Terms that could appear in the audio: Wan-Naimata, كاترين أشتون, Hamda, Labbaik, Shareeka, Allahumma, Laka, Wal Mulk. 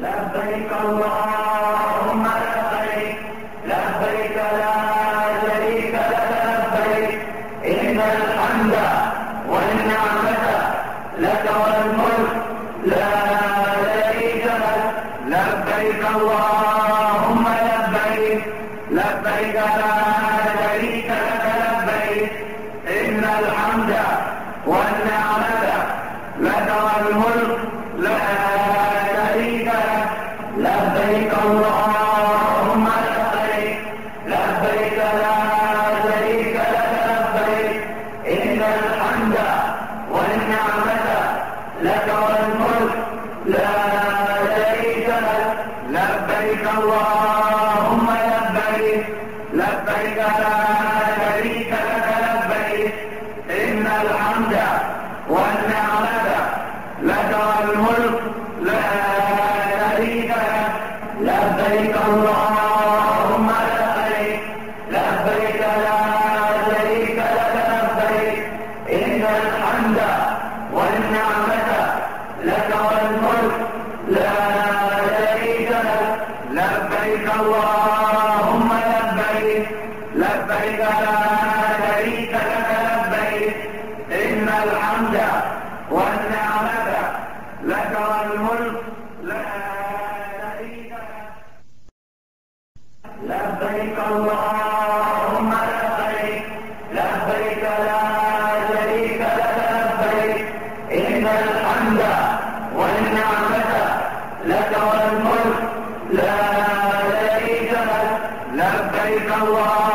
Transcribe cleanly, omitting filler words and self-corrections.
لبيك اللهم لبيك، لبيك لا شريك لك لبيك، إن الحمد والنعمة لك والملك لا شريك لك، لبيك اللهم لبيك، لبيك لا شريك لك لبيك، إن الحمد والنعمة لك والملك لا لبيك اللهم لبيك، لبيك لا شريك لك لبيك، إن الحمد والنعمة لك والملك لا شريك لك، لبيك اللهم لبيك، لبيك لا شريك لك لبيك، إن الحمد والنعمة لك والملك لا لبيك اللهم لبيك، لبيك لا شريك لك لبيك، إن الحمد والنعمة لك والملك لا شريك لك، لبيك اللهم لبيك، لبيك لا شريك لك لبيك، إن الحمد والنعمة لك والملك لا لبيك اللهم لبيك، لبيك لا شريك لك لبيك، إن الحمد والنعمة لك والملك لا شريك لك، لبيك اللهم